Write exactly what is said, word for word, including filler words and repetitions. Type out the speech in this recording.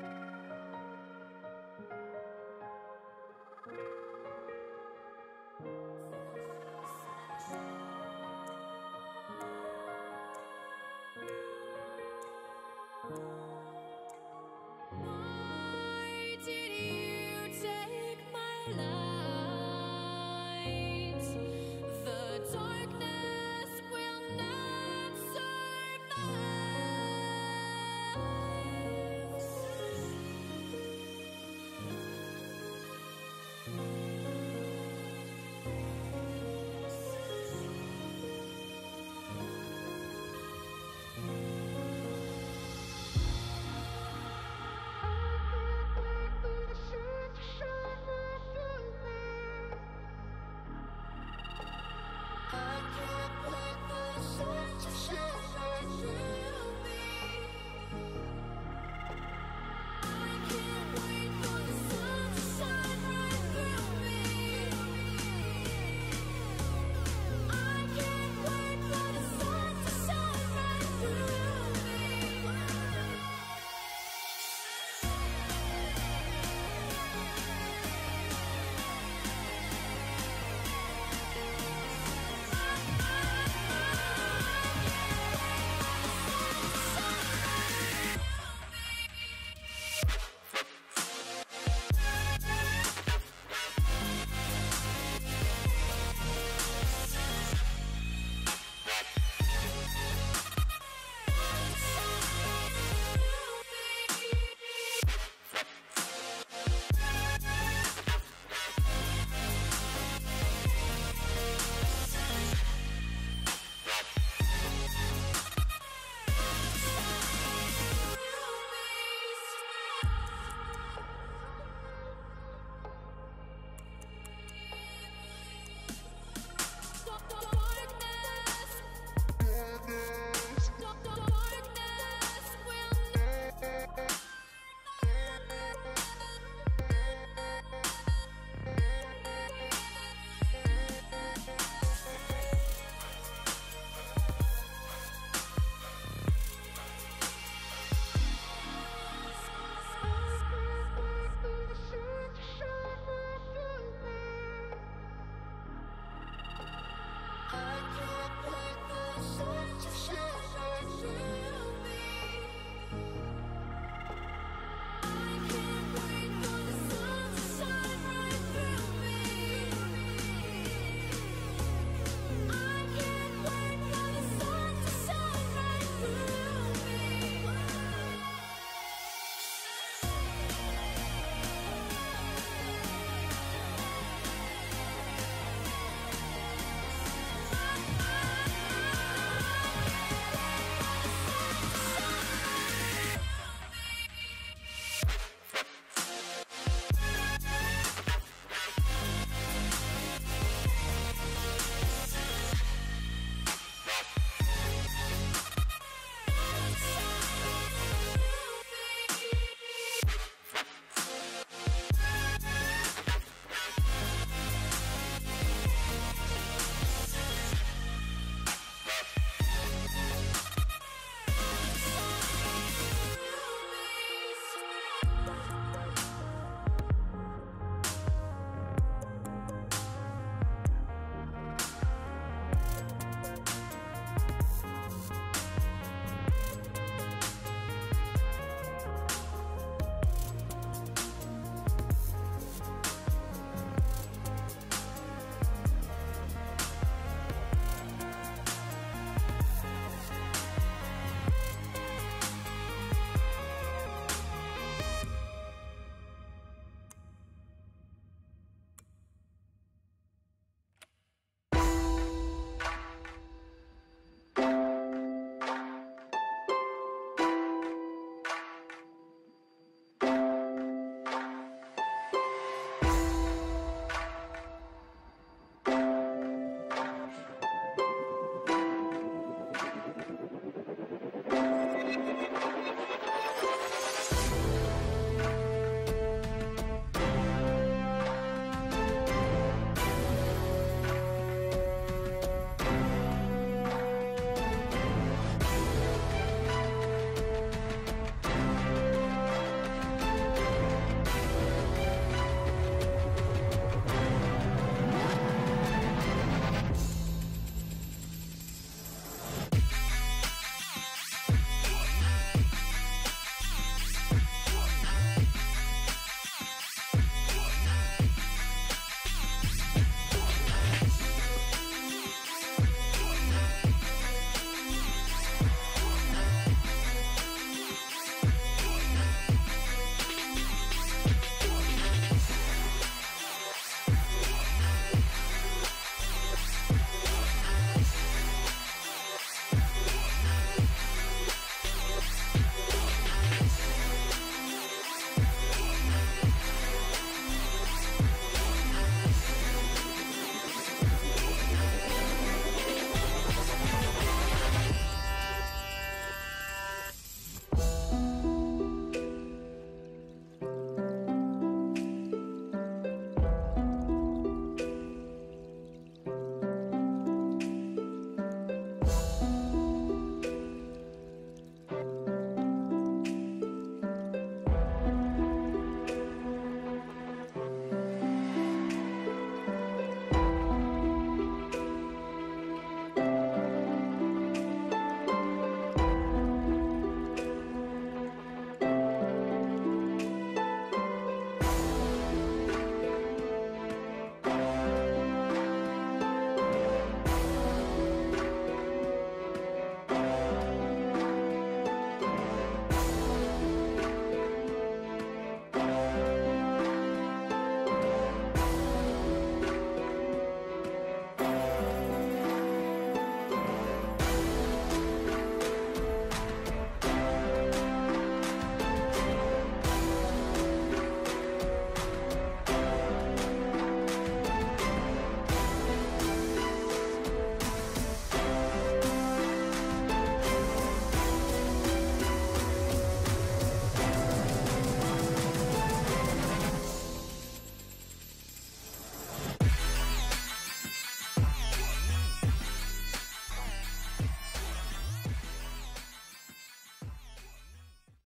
Why did you take my light? The darkness will not survive. Thank you.